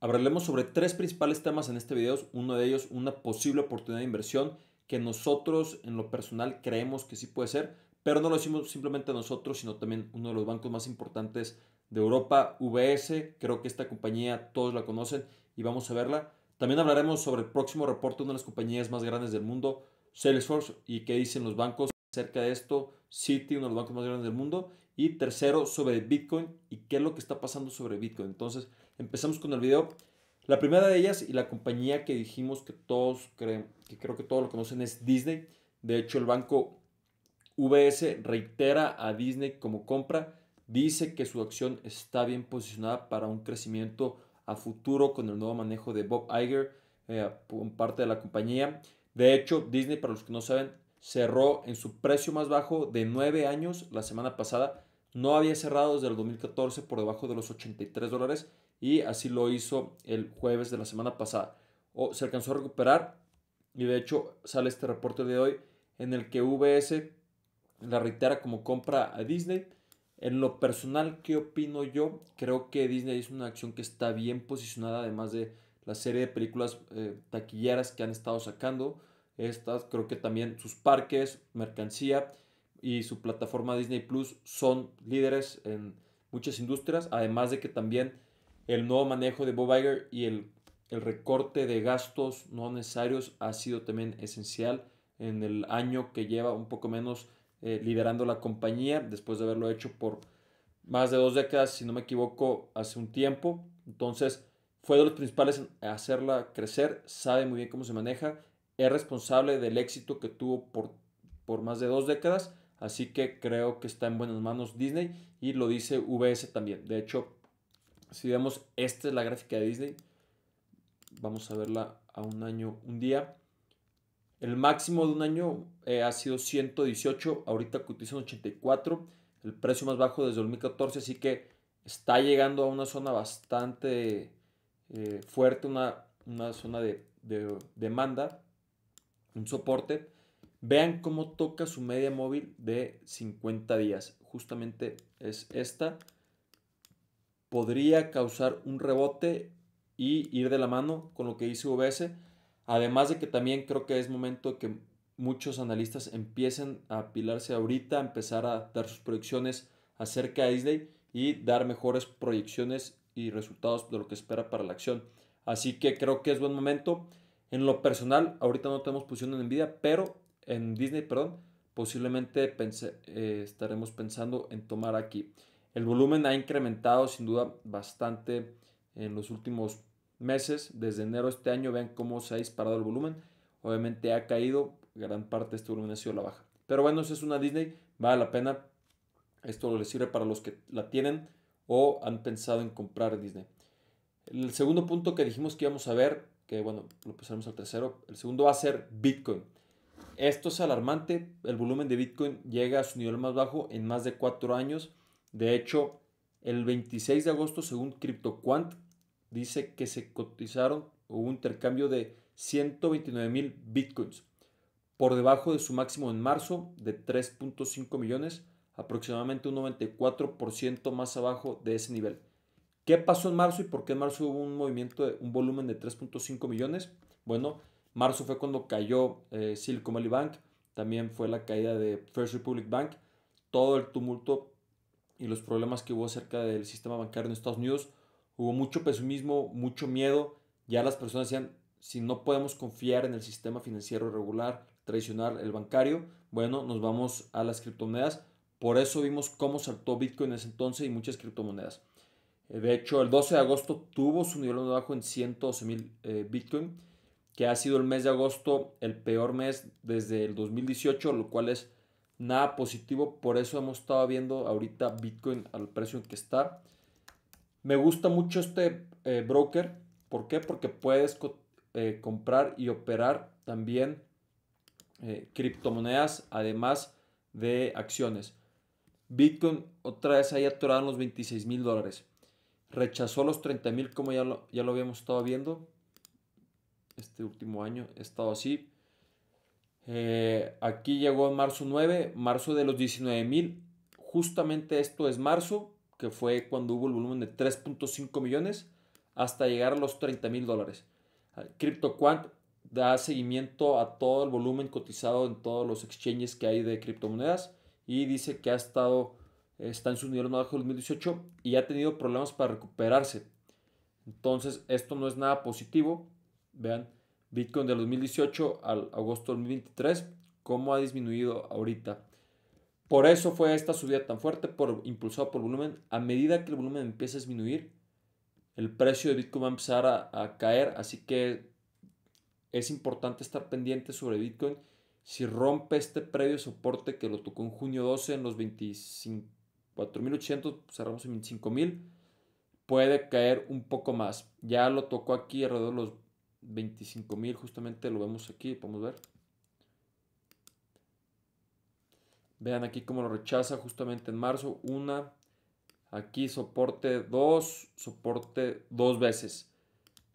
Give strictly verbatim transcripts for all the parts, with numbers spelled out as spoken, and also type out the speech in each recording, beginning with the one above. Hablaremos sobre tres principales temas en este video. Uno de ellos, una posible oportunidad de inversión que nosotros en lo personal creemos que sí puede ser, pero no lo decimos simplemente nosotros, sino también uno de los bancos más importantes de Europa, U B S. Creo que esta compañía todos la conocen y vamos a verla. También hablaremos sobre el próximo reporte de una de las compañías más grandes del mundo, Salesforce, y qué dicen los bancos acerca de esto, Citi, uno de los bancos más grandes del mundo. Y tercero, sobre Bitcoin y qué es lo que está pasando sobre Bitcoin. Entonces, empezamos con el video. La primera de ellas y la compañía que dijimos que todos creen, que creo que todos lo conocen, es Disney. De hecho, el banco U B S reitera a Disney como compra. Dice que su acción está bien posicionada para un crecimiento a futuro con el nuevo manejo de Bob Iger eh, por parte de la compañía. De hecho, Disney, para los que no saben, cerró en su precio más bajo de nueve años la semana pasada. No había cerrado desde el dos mil catorce por debajo de los ochenta y tres dólares y así lo hizo el jueves de la semana pasada. O, se alcanzó a recuperar y de hecho sale este reporte de hoy en el que U B S la reitera como compra a Disney. En lo personal, ¿qué opino yo? Creo que Disney es una acción que está bien posicionada, además de la serie de películas eh, taquilleras que han estado sacando. Estas, creo que también sus parques, mercancía y su plataforma Disney Plus son líderes en muchas industrias, además de que también el nuevo manejo de Bob Iger y el, el recorte de gastos no necesarios ha sido también esencial en el año que lleva un poco menos eh, liderando la compañía, después de haberlo hecho por más de dos décadas, si no me equivoco, hace un tiempo. Entonces, fue de los principales en hacerla crecer, sabe muy bien cómo se maneja, es responsable del éxito que tuvo por, por más de dos décadas, así que creo que está en buenas manos Disney y lo dice U B S también. De hecho, si vemos, esta es la gráfica de Disney, vamos a verla a un año, un día. El máximo de un año eh, ha sido ciento dieciocho, ahorita cotizan ochenta y cuatro, el precio más bajo desde dos mil catorce, así que está llegando a una zona bastante eh, fuerte, una, una zona de, de demanda, un soporte. Vean cómo toca su media móvil de cincuenta días. Justamente es esta. Podría causar un rebote y ir de la mano con lo que hizo U B S. Además de que también creo que es momento que muchos analistas empiecen a apilarse ahorita, empezar a dar sus proyecciones acerca de Disney y dar mejores proyecciones y resultados de lo que espera para la acción. Así que creo que es buen momento. En lo personal, ahorita no tenemos posición en Nvidia, pero en Disney, perdón, posiblemente pense, eh, estaremos pensando en tomar aquí. El volumen ha incrementado sin duda bastante en los últimos meses. Desde enero de este año, vean cómo se ha disparado el volumen. Obviamente ha caído, gran parte de este volumen ha sido la baja. Pero bueno, si es una Disney, vale la pena. Esto les sirve para los que la tienen o han pensado en comprar Disney. El segundo punto que dijimos que íbamos a ver, que bueno, lo pasaremos al tercero. El segundo va a ser Bitcoin. Esto es alarmante. El volumen de Bitcoin llega a su nivel más bajo en más de cuatro años. De hecho, el veintiséis de agosto, según CryptoQuant, dice que se cotizaron o un intercambio de ciento veintinueve mil Bitcoins, por debajo de su máximo en marzo de tres punto cinco millones, aproximadamente un noventa y cuatro por ciento más abajo de ese nivel. ¿Qué pasó en marzo y por qué en marzo hubo un movimiento, de, un volumen de tres punto cinco millones? Bueno, marzo fue cuando cayó eh, Silicon Valley Bank, también fue la caída de First Republic Bank, todo el tumulto y los problemas que hubo acerca del sistema bancario en Estados Unidos. Hubo mucho pesimismo, mucho miedo, ya las personas decían, si no podemos confiar en el sistema financiero regular, tradicional, el bancario, bueno, nos vamos a las criptomonedas. Por eso vimos cómo saltó Bitcoin en ese entonces y muchas criptomonedas. De hecho, el doce de agosto tuvo su nivel más bajo en ciento doce mil eh, Bitcoin, que ha sido el mes de agosto el peor mes desde el dos mil dieciocho, lo cual es nada positivo. Por eso hemos estado viendo ahorita Bitcoin al precio en que está. Me gusta mucho este eh, broker. ¿Por qué? Porque puedes co eh, comprar y operar también eh, criptomonedas, además de acciones. Bitcoin otra vez ahí atorado en los veintiséis mil dólares. Rechazó los treinta mil como ya lo, ya lo habíamos estado viendo. Este último año he estado así. Eh, aquí llegó en marzo nueve, marzo de los diecinueve mil. Justamente esto es marzo, que fue cuando hubo el volumen de tres punto cinco millones. hasta llegar a los treinta mil dólares. CryptoQuant da seguimiento a todo el volumen cotizado en todos los exchanges que hay de criptomonedas y dice que ha estado, está en su nivel más bajo del dos mil dieciocho y ha tenido problemas para recuperarse. Entonces esto no es nada positivo. Vean, Bitcoin del dos mil dieciocho al agosto del dos mil veintitrés, cómo ha disminuido ahorita. Por eso fue esta subida tan fuerte, por, impulsado por volumen. A medida que el volumen empieza a disminuir, el precio de Bitcoin va a empezar a, a caer. Así que es importante estar pendiente sobre Bitcoin. Si rompe este previo soporte que lo tocó en junio doce en los veinticuatro mil ochocientos, cerramos en veinticinco mil, puede caer un poco más. Ya lo tocó aquí alrededor de los veinticinco mil, justamente lo vemos aquí, podemos ver. Vean aquí cómo lo rechaza justamente en marzo. Una, aquí soporte dos, soporte dos veces.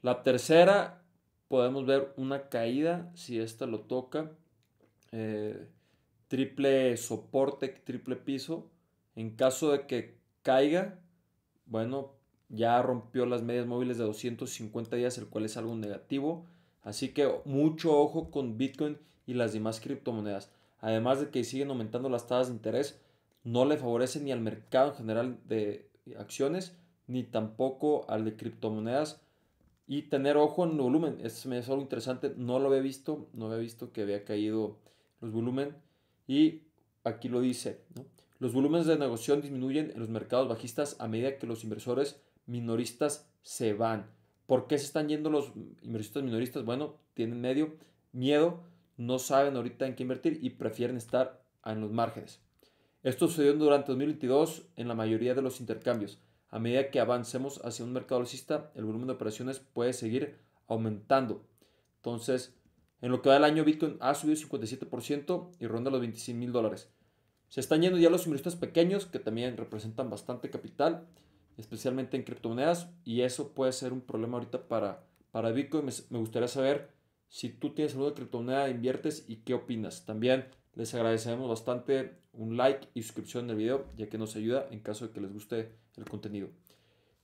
La tercera podemos ver una caída si esta lo toca. Eh, triple soporte, triple piso. En caso de que caiga, bueno, ya rompió las medias móviles de doscientos cincuenta días, el cual es algo negativo. Así que mucho ojo con Bitcoin y las demás criptomonedas. Además de que siguen aumentando las tasas de interés, no le favorece ni al mercado en general de acciones, ni tampoco al de criptomonedas. Y tener ojo en el volumen, esto me es algo interesante, no lo había visto, no había visto que había caído los volumen. Y aquí lo dice, ¿no? Los volúmenes de negociación disminuyen en los mercados bajistas a medida que los inversores minoristas se van. ¿Por qué se están yendo los inversores minoristas? Bueno, tienen medio miedo. No saben ahorita en qué invertir y prefieren estar en los márgenes. Esto sucedió durante dos mil veintidós en la mayoría de los intercambios. A medida que avancemos hacia un mercado alcista, el volumen de operaciones puede seguir aumentando. Entonces, en lo que va del año, Bitcoin ha subido cincuenta y siete por ciento y ronda los veintiséis mil dólares. Se están yendo ya los inversores pequeños, que también representan bastante capital, especialmente en criptomonedas, y eso puede ser un problema ahorita para, para Bitcoin. Me, me gustaría saber si tú tienes alguna criptomoneda, inviertes y qué opinas. También les agradecemos bastante un like y suscripción del video, ya que nos ayuda en caso de que les guste el contenido.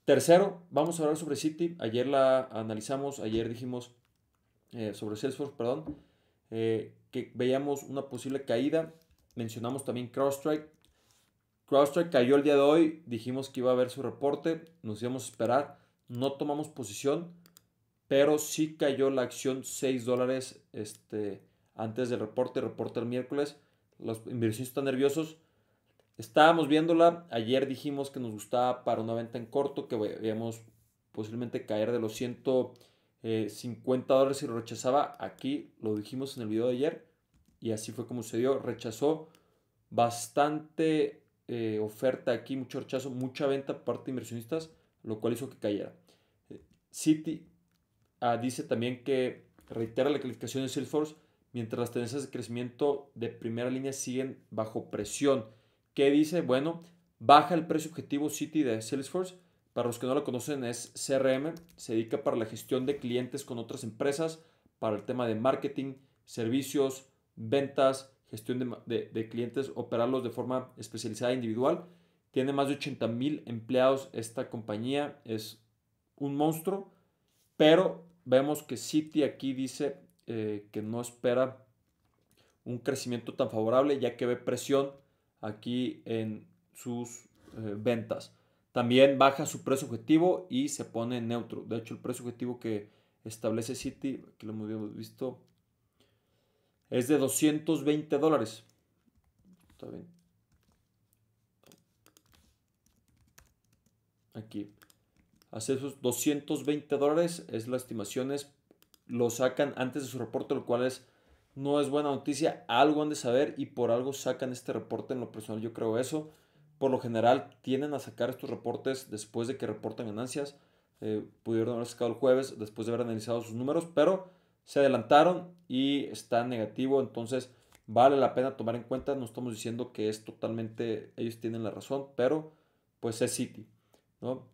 Tercero, vamos a hablar sobre Citi. Ayer la analizamos, ayer dijimos eh, sobre Salesforce, perdón, eh, que veíamos una posible caída. Mencionamos también CrowdStrike. CrowdStrike cayó el día de hoy, dijimos que iba a haber su reporte, nos íbamos a esperar, no tomamos posición, pero sí cayó la acción seis dólares este, antes del reporte, reporte el miércoles. Los inversionistas están nerviosos. Estábamos viéndola. Ayer dijimos que nos gustaba para una venta en corto, que veíamos posiblemente caer de los ciento cincuenta dólares si lo rechazaba. Aquí lo dijimos en el video de ayer y así fue como sucedió. Rechazó bastante eh, oferta aquí, mucho rechazo, mucha venta por parte de inversionistas, lo cual hizo que cayera. Citi Ah, dice también que reitera la calificación de Salesforce mientras las tendencias de crecimiento de primera línea siguen bajo presión. ¿Qué dice? Bueno, baja el precio objetivo Citi de Salesforce. Para los que no lo conocen, es C R M. Se dedica para la gestión de clientes con otras empresas, para el tema de marketing, servicios, ventas, gestión de, de, de clientes, operarlos de forma especializada e individual. Tiene más de ochenta mil empleados esta compañía. Es un monstruo, pero vemos que Citi aquí dice eh, que no espera un crecimiento tan favorable, ya que ve presión aquí en sus eh, ventas. También baja su precio objetivo y se pone neutro. De hecho, el precio objetivo que establece Citi, que lo hemos visto, es de doscientos veinte dólares. Está bien. Aquí. Hace esos doscientos veinte dólares es las estimaciones, lo sacan antes de su reporte, lo cual es, no es buena noticia. Algo han de saber y por algo sacan este reporte. En lo personal yo creo eso. Por lo general tienden a sacar estos reportes después de que reportan ganancias. Eh, pudieron haber sacado el jueves después de haber analizado sus números, pero se adelantaron y está negativo. Entonces vale la pena tomar en cuenta. No estamos diciendo que es totalmente, ellos tienen la razón, pero pues es Citi, ¿no?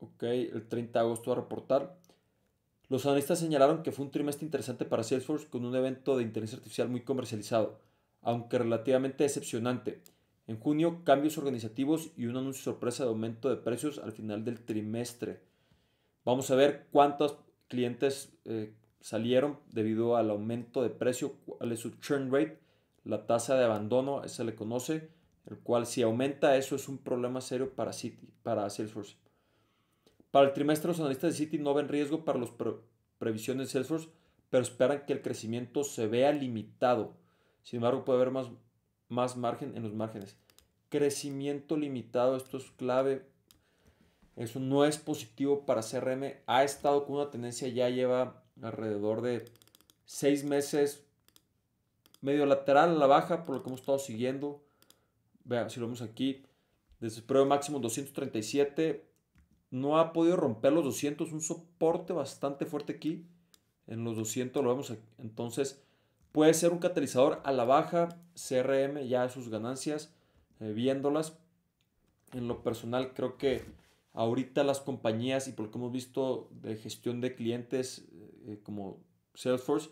Ok, el treinta de agosto va a reportar. Los analistas señalaron que fue un trimestre interesante para Salesforce, con un evento de inteligencia artificial muy comercializado, aunque relativamente decepcionante. En junio, cambios organizativos y un anuncio sorpresa de aumento de precios al final del trimestre. Vamos a ver cuántos clientes eh, salieron debido al aumento de precio, cuál es su churn rate, la tasa de abandono, esa le conoce, el cual si aumenta eso es un problema serio para Citi, para Salesforce. Para el trimestre los analistas de Citi no ven riesgo para las pre previsiones de Salesforce, pero esperan que el crecimiento se vea limitado. Sin embargo, puede haber más... más margen en los márgenes. Crecimiento limitado, esto es clave. Eso no es positivo para C R M. Ha estado con una tendencia, ya lleva alrededor de seis meses medio lateral a la baja, por lo que hemos estado siguiendo. Vean, si lo vemos aquí, desde el precio máximo doscientos treinta y siete, no ha podido romper los doscientos, un soporte bastante fuerte aquí. En los doscientos lo vemos aquí. Entonces, puede ser un catalizador a la baja. C R M ya sus ganancias, eh, viéndolas. En lo personal creo que ahorita las compañías, y por lo que hemos visto de gestión de clientes eh, como Salesforce,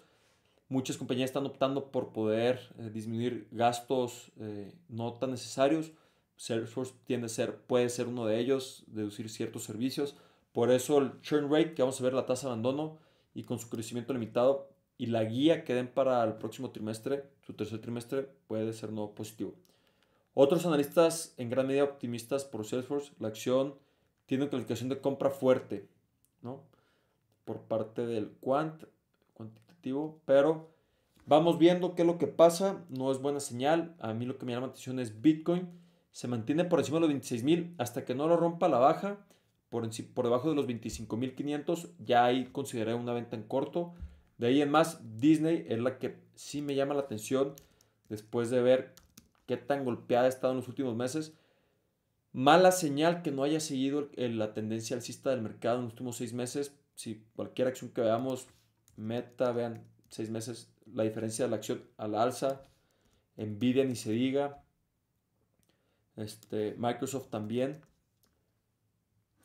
muchas compañías están optando por poder eh, disminuir gastos eh, no tan necesarios. Salesforce tiende a ser, puede ser uno de ellos, deducir ciertos servicios. Por eso el churn rate, que vamos a ver la tasa de abandono, y con su crecimiento limitado, y la guía que den para el próximo trimestre, su tercer trimestre, puede ser no positivo. Otros analistas en gran medida optimistas por Salesforce, la acción tiene una calificación de compra fuerte, ¿no?, por parte del quant, cuantitativo, pero vamos viendo qué es lo que pasa. No es buena señal. A mí lo que me llama la atención es Bitcoin. Se mantiene por encima de los veintiséis mil hasta que no lo rompa la baja, por, por debajo de los veinticinco mil quinientos, ya ahí consideré una venta en corto. De ahí en más, Disney es la que sí me llama la atención después de ver qué tan golpeada ha estado en los últimos meses. Mala señal que no haya seguido la tendencia alcista del mercado en los últimos seis meses. Si cualquier acción que veamos, Meta, vean, seis meses, la diferencia de la acción a la alza. Nvidia ni se diga. Este, Microsoft también.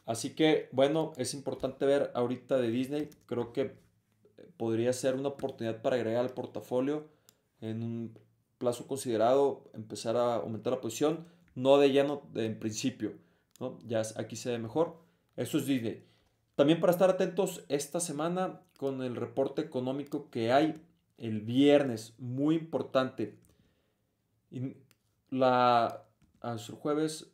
Así que, bueno, es importante ver ahorita de Disney. Creo que podría ser una oportunidad para agregar al portafolio en un plazo considerado, empezar a aumentar la posición, no de llano de, en principio, ¿no? Ya aquí se ve mejor. Eso es Disney. También para estar atentos esta semana con el reporte económico que hay el viernes, muy importante. Y la, el jueves,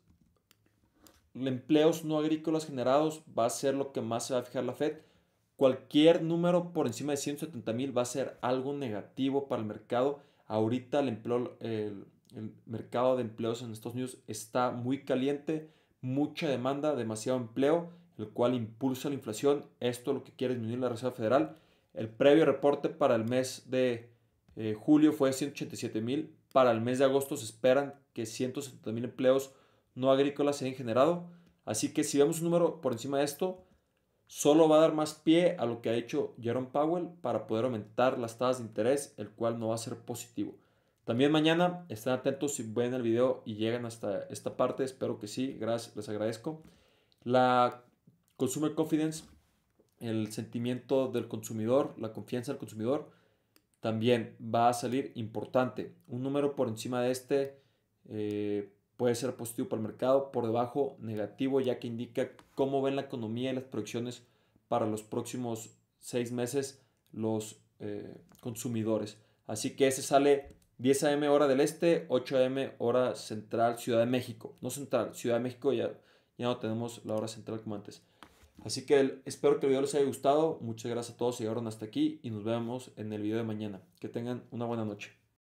empleos no agrícolas generados va a ser lo que más se va a fijar la FED. Cualquier número por encima de ciento setenta mil va a ser algo negativo para el mercado. Ahorita el, empleo, el, el mercado de empleos en Estados Unidos está muy caliente, mucha demanda, demasiado empleo, el cual impulsa la inflación. Esto es lo que quiere disminuir la Reserva Federal. El previo reporte para el mes de eh, julio fue ciento ochenta y siete mil. Para el mes de agosto se esperan que ciento setenta mil empleos no agrícolas se hayan generado. Así que si vemos un número por encima de esto, solo va a dar más pie a lo que ha hecho Jerome Powell para poder aumentar las tasas de interés, el cual no va a ser positivo. También mañana, estén atentos si ven el video y llegan hasta esta parte. Espero que sí, gracias, les agradezco. La Consumer Confidence, el sentimiento del consumidor, la confianza del consumidor, también va a salir importante. Un número por encima de este eh, puede ser positivo para el mercado, por debajo negativo, ya que indica cómo ven la economía y las proyecciones para los próximos seis meses los eh, consumidores. Así que ese sale diez a m hora del este, ocho a m hora central Ciudad de México. No central, Ciudad de México ya, ya no tenemos la hora central como antes. Así que el, espero que el video les haya gustado. Muchas gracias a todos si llegaron hasta aquí y nos vemos en el video de mañana. Que tengan una buena noche.